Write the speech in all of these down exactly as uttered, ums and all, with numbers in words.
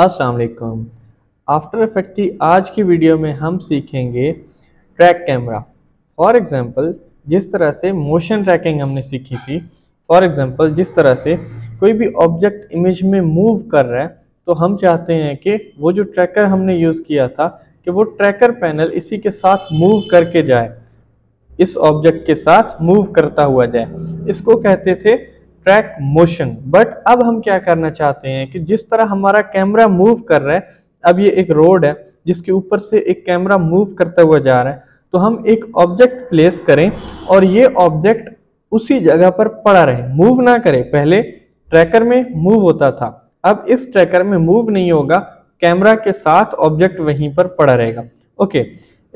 अस्सलाम वालेकुम। After effect की आज की वीडियो में हम सीखेंगे ट्रैक कैमरा। फॉर एग्जांपल जिस तरह से मोशन ट्रैकिंग हमने सीखी थी, फॉर एग्जांपल जिस तरह से कोई भी ऑब्जेक्ट इमेज में मूव कर रहा है तो हम चाहते हैं कि वो जो ट्रैकर हमने यूज़ किया था कि वो ट्रैकर पैनल इसी के साथ मूव करके जाए, इस ऑब्जेक्ट के साथ मूव करता हुआ जाए। इसको कहते थे ट्रैक मोशन। बट अब हम क्या करना चाहते हैं कि जिस तरह हमारा कैमरा मूव कर रहा है, अब ये एक रोड है जिसके ऊपर से एक कैमरा मूव करता हुआ जा रहा है, तो हम एक ऑब्जेक्ट प्लेस करें और ये ऑब्जेक्ट उसी जगह पर पड़ा रहे, मूव ना करे। पहले ट्रैकर में मूव होता था, अब इस ट्रैकर में मूव नहीं होगा, कैमरा के साथ ऑब्जेक्ट वहीं पर पड़ा रहेगा। ओके,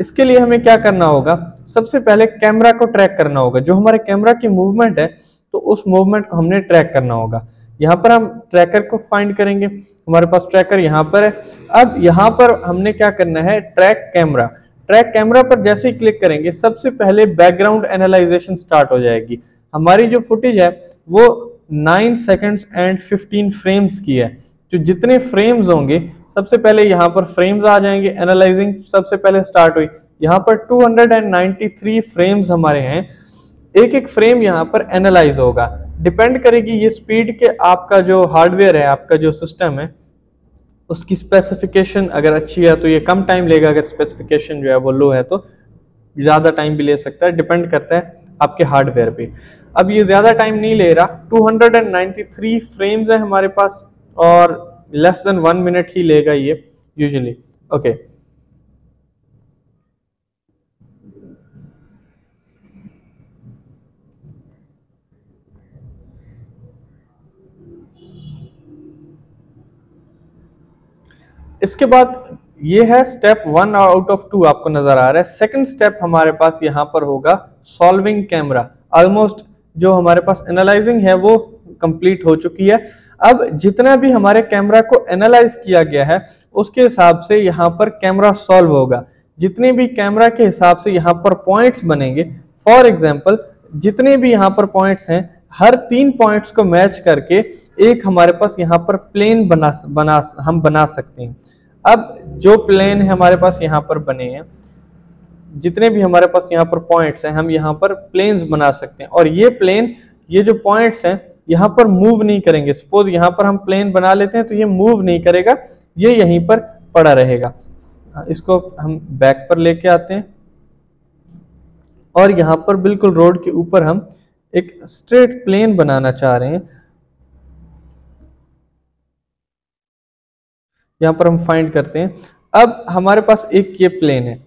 इसके लिए हमें क्या करना होगा? सबसे पहले कैमरा को ट्रैक करना होगा। जो हमारे कैमरा की मूवमेंट है तो उस मूवमेंट को हमने ट्रैक करना होगा। यहाँ पर हम ट्रैकर को फाइंड करेंगे, हमारे पास ट्रैकर यहाँ पर है। अब यहाँ पर हमने क्या करना है? Track camera. ट्रैक कैमरा पर जैसे ही क्लिक करेंगे सबसे पहले बैकग्राउंड एनालाइजेशन स्टार्ट हो जाएगी। हमारी जो फुटेज है वो nine seconds and fifteen frames की है। जो जितने फ्रेम्स होंगे सबसे पहले यहाँ पर फ्रेम्स आ जाएंगे। एनालाइजिंग सबसे पहले स्टार्ट हुई, यहाँ पर two hundred ninety three frames हमारे हैं। एक एक फ्रेम यहाँ पर एनालाइज होगा। डिपेंड करेगी ये स्पीड के आपका जो हार्डवेयर है, आपका जो सिस्टम है, उसकी स्पेसिफिकेशन अगर अच्छी है तो ये कम टाइम लेगा, अगर स्पेसिफिकेशन जो है वो लो है तो ज़्यादा टाइम भी ले सकता है। डिपेंड करता है आपके हार्डवेयर पे। अब ये ज़्यादा टाइम नहीं ले रहा, two hundred ninety three frames है हमारे पास और लेस देन वन मिनट ही लेगा ये यूजुअली। ओके, इसके बाद ये है step one out of two आपको नजर आ रहा है। सेकंड स्टेप हमारे पास यहाँ पर होगा सॉल्विंग कैमरा। ऑलमोस्ट जो हमारे पास एनालाइजिंग है वो कंप्लीट हो चुकी है। अब जितना भी हमारे कैमरा को एनालाइज किया गया है उसके हिसाब से यहाँ पर कैमरा सॉल्व होगा। जितने भी कैमरा के हिसाब से यहाँ पर पॉइंट्स बनेंगे, फॉर एग्जाम्पल जितने भी यहाँ पर पॉइंट्स हैं हर तीन पॉइंट्स को मैच करके एक हमारे पास यहाँ पर प्लेन बना बना हम बना सकते हैं। अब जो प्लेन है हमारे पास यहाँ पर बने हैं, जितने भी हमारे पास यहाँ पर पॉइंट्स हैं हम यहाँ पर प्लेन्स बना सकते हैं। और ये प्लेन, ये जो पॉइंट्स हैं यहाँ पर मूव नहीं करेंगे। सपोज यहाँ पर हम प्लेन बना लेते हैं तो ये मूव नहीं करेगा, ये यहीं पर पड़ा रहेगा। इसको हम बैक पर लेके आते हैं और यहाँ पर बिल्कुल रोड के ऊपर हम एक स्ट्रेट प्लेन बनाना चाह रहे हैं। यहाँ पर हम फाइंड करते हैं। अब हमारे पास एक ये प्लेन है,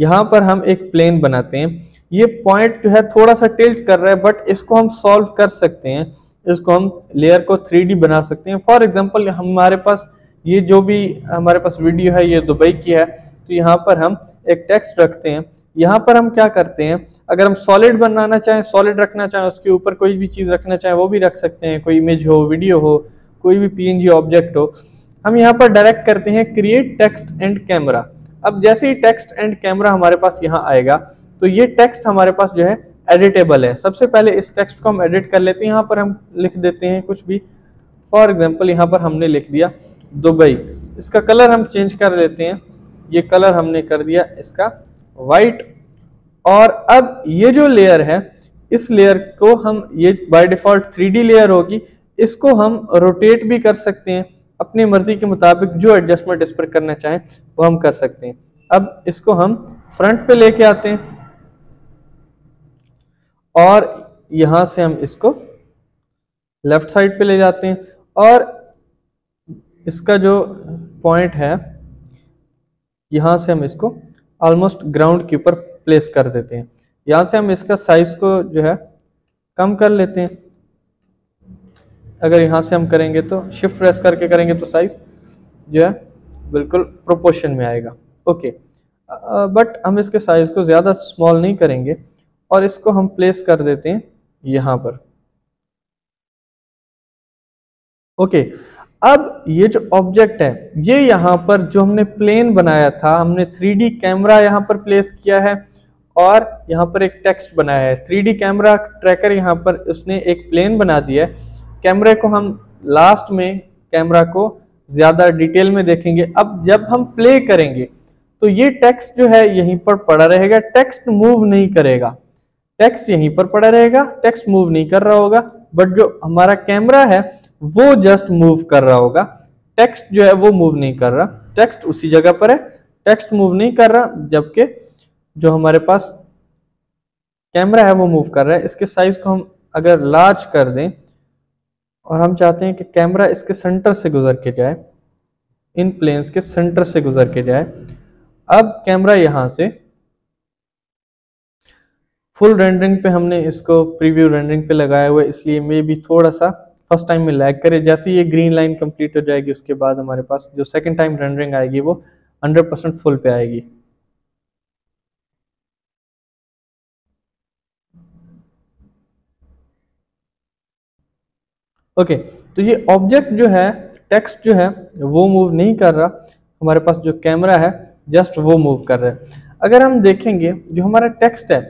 यहाँ पर हम एक प्लेन बनाते हैं। ये पॉइंट जो है थोड़ा सा टिल्ट कर रहा है, बट इसको हम सॉल्व कर सकते हैं। इसको हम लेयर को थ्री डी बना सकते हैं। फॉर एग्जांपल हमारे पास ये जो भी हमारे पास वीडियो है ये दुबई की है, तो यहाँ पर हम एक टेक्स्ट रखते हैं। यहाँ पर हम क्या करते हैं, अगर हम सॉलिड बनाना चाहें, सॉलिड रखना चाहें, उसके ऊपर कोई भी चीज़ रखना चाहें वो भी रख सकते हैं, कोई इमेज हो, वीडियो हो, कोई भी पीएनजी ऑब्जेक्ट हो। हम यहाँ पर डायरेक्ट करते हैं क्रिएट टेक्स्ट एंड कैमरा। अब जैसे ही टेक्स्ट एंड कैमरा हमारे पास यहाँ आएगा तो ये टेक्स्ट हमारे पास जो है एडिटेबल है। सबसे पहले इस टेक्स्ट को हम एडिट कर लेते हैं। यहाँ पर हम लिख देते हैं कुछ भी, फॉर एग्जांपल यहाँ पर हमने लिख दिया दुबई। इसका कलर हम चेंज कर देते हैं, ये कलर हमने कर दिया इसका वाइट। और अब ये जो लेयर है इस लेयर को हम, ये by default three D layer होगी, इसको हम रोटेट भी कर सकते हैं अपनी मर्जी के मुताबिक। जो एडजस्टमेंट इस पर करना चाहें वो हम कर सकते हैं। अब इसको हम फ्रंट पे लेके आते हैं और यहाँ से हम इसको लेफ्ट साइड पे ले जाते हैं और इसका जो पॉइंट है यहाँ से हम इसको ऑलमोस्ट ग्राउंड के ऊपर प्लेस कर देते हैं। यहाँ से हम इसका साइज को जो है कम कर लेते हैं। अगर यहाँ से हम करेंगे तो शिफ्ट प्रेस करके करेंगे तो साइज जो है बिल्कुल प्रोपोर्शन में आएगा। ओके, बट हम इसके साइज को ज़्यादा स्मॉल नहीं करेंगे और इसको हम प्लेस कर देते हैं यहाँ पर। ओके, अब ये जो ऑब्जेक्ट है ये यहाँ पर जो हमने प्लेन बनाया था, हमने थ्री डी कैमरा यहाँ पर प्लेस किया है और यहाँ पर एक टेक्स्ट बनाया है। थ्री डी कैमरा ट्रैकर यहाँ पर उसने एक प्लेन बना दिया है। कैमरे को हम लास्ट में, कैमरा को ज्यादा डिटेल में देखेंगे। अब जब हम प्ले करेंगे तो ये टेक्स्ट जो है यहीं पर पड़ा रहेगा, टेक्स्ट मूव नहीं करेगा, टेक्स्ट यहीं पर पड़ा रहेगा, टेक्स्ट मूव नहीं कर रहा होगा, बट जो हमारा कैमरा है वो जस्ट मूव कर रहा होगा, टेक्स्ट जो है वो मूव नहीं कर रहा, टेक्स्ट उसी जगह पर है, टेक्स्ट मूव नहीं कर रहा, जबकि जो हमारे पास कैमरा है वो मूव कर रहा है। इसके साइज को हम अगर लार्ज कर दें और हम चाहते हैं कि कैमरा इसके सेंटर से गुजर के जाए, इन प्लेन्स के सेंटर से गुजर के जाए। अब कैमरा यहां से फुल रेंडरिंग पे हमने इसको प्रीव्यू रेंडरिंग पे लगाया हुआ है, इसलिए मे भी थोड़ा सा फर्स्ट टाइम में लैग करे। जैसे ये ग्रीन लाइन कंप्लीट हो जाएगी उसके बाद हमारे पास जो सेकंड टाइम रेंडरिंग आएगी वो हंड्रेड परसेंट फुल पे आएगी। ओके okay, तो ये ऑब्जेक्ट जो है, टेक्स्ट जो है वो मूव नहीं कर रहा, हमारे पास जो कैमरा है जस्ट वो मूव कर रहा है। अगर हम देखेंगे जो हमारा टेक्स्ट है,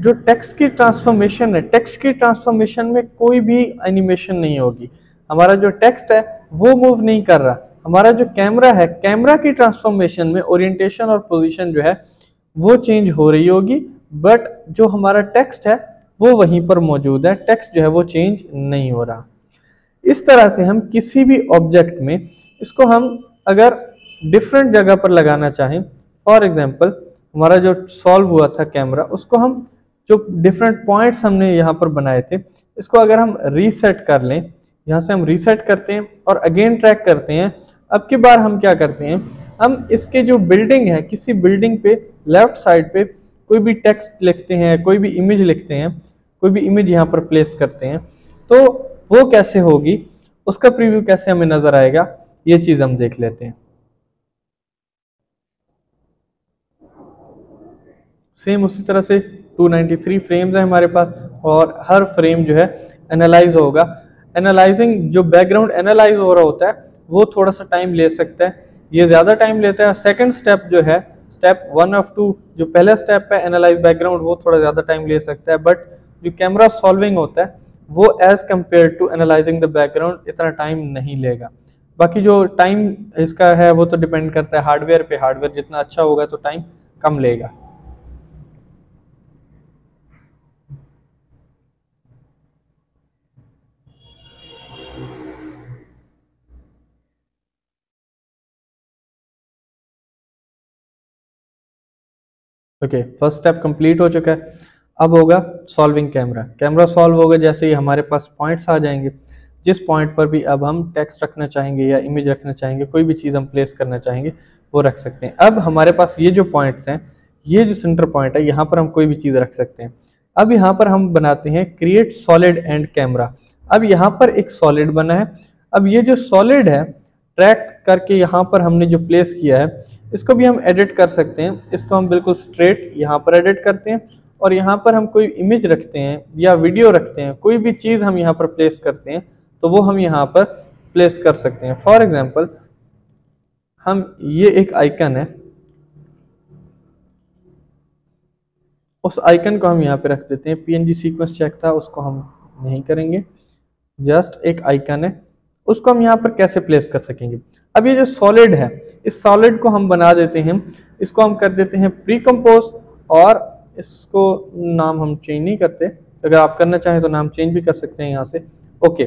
जो टेक्स्ट की ट्रांसफॉर्मेशन है, टेक्स्ट की ट्रांसफॉर्मेशन में कोई भी एनिमेशन नहीं होगी। हमारा जो टेक्स्ट है वो मूव नहीं कर रहा, हमारा जो कैमरा है, कैमरा की ट्रांसफॉर्मेशन में ओरिएंटेशन और पोजीशन जो है वो चेंज हो रही होगी, बट जो हमारा टेक्स्ट है वो वहीं पर मौजूद है, टेक्स्ट जो है वो चेंज नहीं हो रहा। इस तरह से हम किसी भी ऑब्जेक्ट में इसको हम अगर डिफरेंट जगह पर लगाना चाहें, फॉर एग्जाम्पल हमारा जो सॉल्व हुआ था कैमरा, उसको हम जो डिफरेंट पॉइंट्स हमने यहाँ पर बनाए थे इसको अगर हम रीसेट कर लें, यहाँ से हम रीसेट करते हैं और अगेन ट्रैक करते हैं। अब की बार हम क्या करते हैं, हम इसके जो बिल्डिंग है, किसी बिल्डिंग पे लेफ्ट साइड पे कोई भी टेक्स्ट लिखते हैं, कोई भी इमेज लिखते हैं, कोई भी इमेज यहाँ पर प्लेस करते हैं, तो वो कैसे होगी, उसका प्रीव्यू कैसे हमें नजर आएगा, ये चीज हम देख लेते हैं। सेम उसी तरह से टू नाइंटी थ्री फ्रेम्स है हमारे पास और हर फ्रेम जो है एनालाइज होगा। एनालाइजिंग जो बैकग्राउंड एनालाइज हो रहा होता है वो थोड़ा सा टाइम ले सकता है, ये ज्यादा टाइम लेता है। सेकंड स्टेप जो है, स्टेप वन ऑफ टू, जो पहला स्टेप है एनालाइज बैकग्राउंड, वो थोड़ा ज्यादा टाइम ले सकता है, बट जो कैमरा सॉल्विंग होता है वो as compare to analysing the background इतना टाइम नहीं लेगा। बाकी जो टाइम इसका है वो तो डिपेंड करता है हार्डवेयर पे, हार्डवेयर जितना अच्छा होगा तो टाइम कम लेगा। ओके, फर्स्ट स्टेप कंप्लीट हो चुका है। अब होगा सॉल्विंग कैमरा, कैमरा सॉल्व होगा जैसे ही हमारे पास पॉइंट्स आ जाएंगे, जिस पॉइंट पर भी अब हम टेक्स्ट रखना चाहेंगे या इमेज रखना चाहेंगे, कोई भी चीज़ हम प्लेस करना चाहेंगे वो रख सकते हैं। अब हमारे पास ये जो पॉइंट्स हैं, ये जो सेंटर पॉइंट है, यहाँ पर हम कोई भी चीज़ रख सकते हैं। अब यहाँ पर हम बनाते हैं क्रिएट सॉलिड एंड कैमरा। अब यहाँ पर एक सॉलिड बना है। अब ये जो सॉलिड है ट्रैक करके यहाँ पर हमने जो प्लेस किया है इसको भी हम एडिट कर सकते हैं। इसको हम बिल्कुल स्ट्रेट यहाँ पर एडिट करते हैं और यहाँ पर हम कोई इमेज रखते हैं या वीडियो रखते हैं, कोई भी चीज़ हम यहाँ पर प्लेस करते हैं तो वो हम यहाँ पर प्लेस कर सकते हैं। फॉर एग्जांपल हम ये एक आइकन है, उस आइकन को हम यहाँ पे रख देते हैं। पीएनजी सीक्वेंस चेक था, उसको हम नहीं करेंगे, जस्ट एक आइकन है, उसको हम यहाँ पर कैसे प्लेस कर सकेंगे। अब ये जो सॉलिड है, इस सॉलिड को हम बना देते हैं, इसको हम कर देते हैं प्री कंपोज, और इसको नाम हम चेंज नहीं करते, अगर आप करना चाहें तो नाम चेंज भी कर सकते हैं यहाँ से। ओके,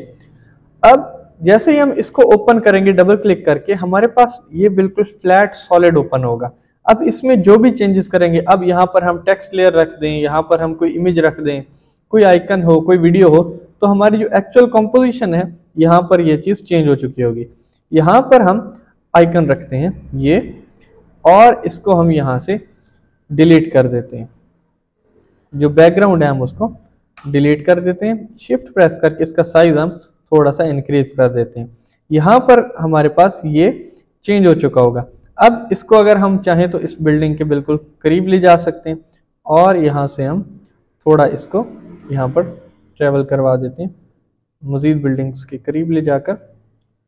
अब जैसे ही हम इसको ओपन करेंगे डबल क्लिक करके, हमारे पास ये बिल्कुल फ्लैट सॉलिड ओपन होगा। अब इसमें जो भी चेंजेस करेंगे, अब यहाँ पर हम टेक्स्ट लेयर रख दें, यहाँ पर हम कोई इमेज रख दें, कोई आइकन हो, कोई वीडियो हो, तो हमारी जो एक्चुअल कंपोजिशन है यहाँ पर ये चीज़ चेंज हो चुकी होगी। यहाँ पर हम आइकन रखते हैं ये, और इसको हम यहाँ से डिलीट कर देते हैं, जो बैकग्राउंड है हम उसको डिलीट कर देते हैं। शिफ्ट प्रेस करके इसका साइज हम थोड़ा सा इंक्रीज कर देते हैं। यहाँ पर हमारे पास ये चेंज हो चुका होगा। अब इसको अगर हम चाहें तो इस बिल्डिंग के बिल्कुल करीब ले जा सकते हैं और यहाँ से हम थोड़ा इसको यहाँ पर ट्रेवल करवा देते हैं, मज़ीद बिल्डिंग्स के करीब ले जाकर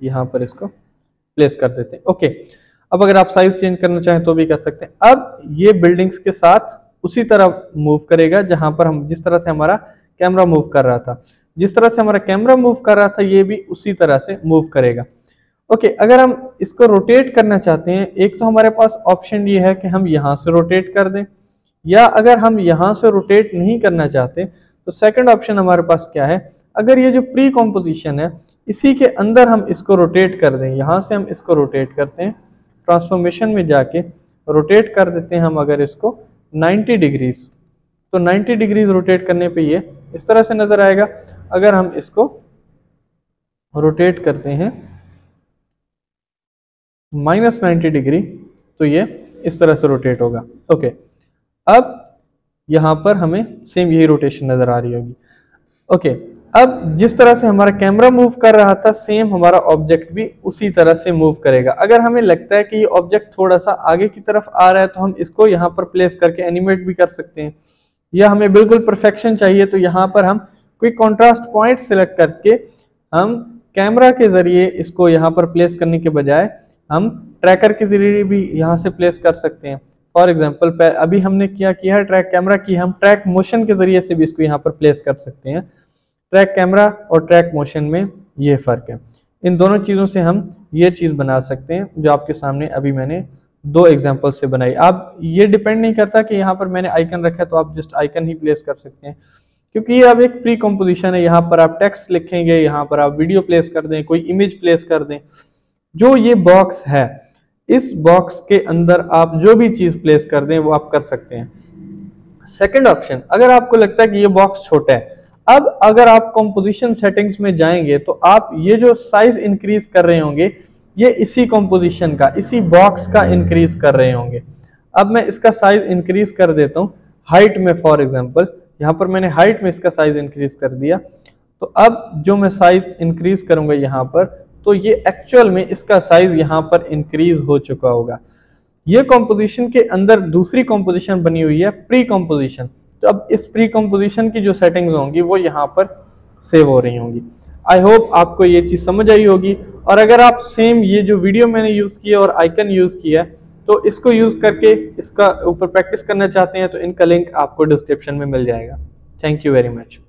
यहाँ पर इसको प्लेस कर देते हैं। ओके, अब अगर आप साइज चेंज करना चाहें तो भी कर सकते हैं। अब ये बिल्डिंग्स के साथ उसी तरह मूव करेगा जहां पर हम, जिस तरह से हमारा कैमरा मूव कर रहा था, जिस तरह से हमारा कैमरा मूव कर रहा था ये भी उसी तरह से मूव करेगा। ओके okay, अगर हम इसको रोटेट करना चाहते हैं, एक तो हमारे पास ऑप्शन ये है कि हम यहाँ से रोटेट कर दें, या अगर हम यहाँ से रोटेट नहीं करना चाहते तो सेकंड ऑप्शन हमारे पास क्या है, अगर ये जो प्री कॉम्पोजिशन है इसी के अंदर हम इसको रोटेट कर दें। यहाँ से हम इसको रोटेट करते हैं, ट्रांसफॉर्मेशन में जाके रोटेट कर देते हैं हम अगर इसको नाइन्टी डिग्रीज, तो नाइन्टी डिग्रीज रोटेट करने पे ये इस तरह से नज़र आएगा। अगर हम इसको रोटेट करते हैं माइनस नाइन्टी डिग्री तो ये इस तरह से रोटेट होगा। ओके, अब यहाँ पर हमें सेम यही रोटेशन नज़र आ रही होगी। ओके, अब जिस तरह से हमारा कैमरा मूव कर रहा था सेम हमारा ऑब्जेक्ट भी उसी तरह से मूव करेगा। अगर हमें लगता है कि ये ऑब्जेक्ट थोड़ा सा आगे की तरफ आ रहा है तो हम इसको यहाँ पर प्लेस करके एनिमेट भी कर सकते हैं, या हमें बिल्कुल परफेक्शन चाहिए तो यहाँ पर हम क्विक कॉन्ट्रास्ट पॉइंट सेलेक्ट करके हम कैमरा के जरिए इसको यहाँ पर प्लेस करने के बजाय हम ट्रैकर के जरिए भी यहाँ से प्लेस कर सकते हैं। फॉर एग्जाम्पल अभी हमने क्या किया है, ट्रैक कैमरा की हम ट्रैक मोशन के जरिए से भी इसको यहाँ पर प्लेस कर सकते हैं। ट्रैक कैमरा और ट्रैक मोशन में ये फ़र्क है, इन दोनों चीज़ों से हम ये चीज़ बना सकते हैं जो आपके सामने अभी मैंने दो एग्जाम्पल से बनाई। आप ये डिपेंड नहीं करता कि यहाँ पर मैंने आइकन रखा है तो आप जस्ट आइकन ही प्लेस कर सकते हैं, क्योंकि ये अब एक प्री कॉम्पोजिशन है। यहाँ पर आप टेक्स्ट लिखेंगे, यहाँ पर आप वीडियो प्लेस कर दें, कोई इमेज प्लेस कर दें, जो ये बॉक्स है इस बॉक्स के अंदर आप जो भी चीज़ प्लेस कर दें वो आप कर सकते हैं। सेकंड ऑप्शन, अगर आपको लगता है कि ये बॉक्स छोटा है, अब अगर आप कॉम्पोजिशन सेटिंग्स में जाएंगे तो आप ये जो साइज इंक्रीज कर रहे होंगे ये इसी कॉम्पोजिशन का, इसी बॉक्स का इंक्रीज कर रहे होंगे। अब मैं इसका साइज इंक्रीज कर देता हूँ हाइट में। फॉर एग्जाम्पल यहाँ पर मैंने हाइट में इसका साइज इंक्रीज कर दिया, तो अब जो मैं साइज इंक्रीज करूँगा यहाँ पर तो ये एक्चुअल में इसका साइज यहाँ पर इंक्रीज हो चुका होगा। ये कॉम्पोजिशन के अंदर दूसरी कॉम्पोजिशन बनी हुई है, प्री कॉम्पोजिशन, तो अब इस प्री कॉम्पोजिशन की जो सेटिंग्स होंगी वो यहाँ पर सेव हो रही होंगी। आई होप आपको ये चीज़ समझ आई होगी। और अगर आप सेम ये जो वीडियो मैंने यूज़ किया और आइकन यूज़ किया है तो इसको यूज़ करके इसका ऊपर प्रैक्टिस करना चाहते हैं तो इनका लिंक आपको डिस्क्रिप्शन में मिल जाएगा। Thank you very much.